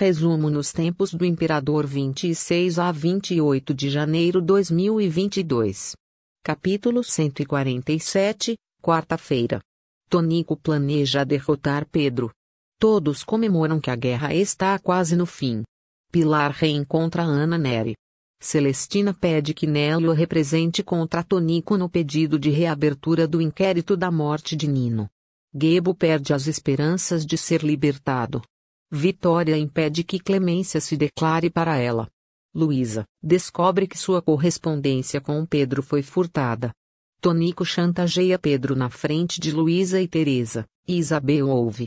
Resumo nos tempos do Imperador 26 a 28 de janeiro 2022. Capítulo 147, quarta-feira. Tonico planeja derrotar Pedro. Todos comemoram que a guerra está quase no fim. Pilar reencontra Ana Neri. Celestina pede que Nelo represente contra Tonico no pedido de reabertura do inquérito da morte de Nino. Gebo perde as esperanças de ser libertado. Vitória impede que Clemência se declare para ela. Luísa descobre que sua correspondência com Pedro foi furtada. Tonico chantageia Pedro na frente de Luísa e Teresa, e Isabel ouve.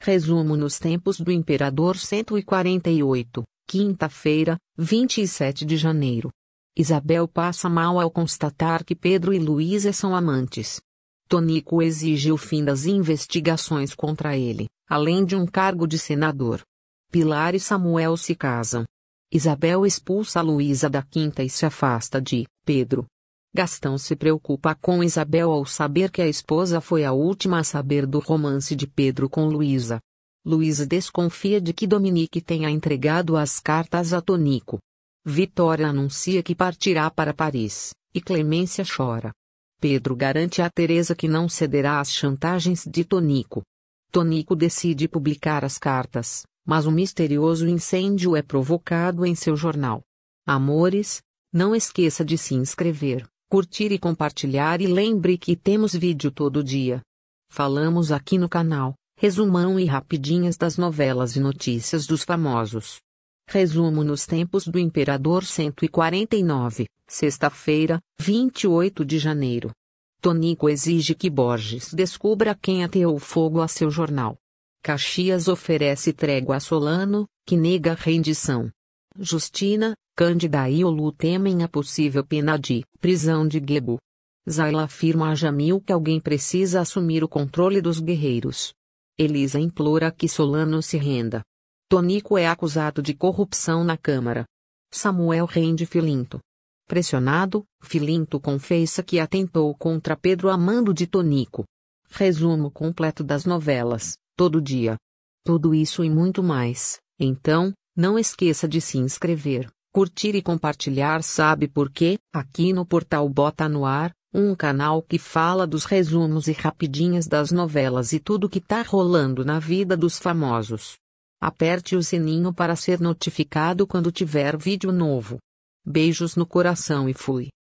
Resumo nos tempos do Imperador 148, quinta-feira, 27 de janeiro. Isabel passa mal ao constatar que Pedro e Luísa são amantes. Tonico exige o fim das investigações contra ele, além de um cargo de senador. Pilar e Samuel se casam. Isabel expulsa Luísa da quinta e se afasta de Pedro. Gastão se preocupa com Isabel ao saber que a esposa foi a última a saber do romance de Pedro com Luísa. Luísa desconfia de que Dominique tenha entregado as cartas a Tonico. Vitória anuncia que partirá para Paris, e Clemência chora. Pedro garante a Teresa que não cederá às chantagens de Tonico. Tonico decide publicar as cartas, mas um misterioso incêndio é provocado em seu jornal. Amores, não esqueça de se inscrever, curtir e compartilhar, e lembre que temos vídeo todo dia. Falamos aqui no canal, resumão e rapidinhas das novelas e notícias dos famosos. Resumo nos tempos do Imperador 149, sexta-feira, 28 de janeiro. Tonico exige que Borges descubra quem ateou fogo a seu jornal. Caxias oferece trégua a Solano, que nega a rendição. Justina, Cândida e Olu temem a possível pena de prisão de Gebo. Zaila afirma a Jamil que alguém precisa assumir o controle dos guerreiros. Elisa implora que Solano se renda. Tonico é acusado de corrupção na Câmara. Samuel rende Filinto. Pressionado, Filinto confessa que atentou contra Pedro Amando de Tonico. Resumo completo das novelas, todo dia. Tudo isso e muito mais, então, não esqueça de se inscrever, curtir e compartilhar, sabe por quê? Aqui no Portal Bota no Ar, um canal que fala dos resumos e rapidinhas das novelas e tudo que tá rolando na vida dos famosos. Aperte o sininho para ser notificado quando tiver vídeo novo. Beijos no coração e fui.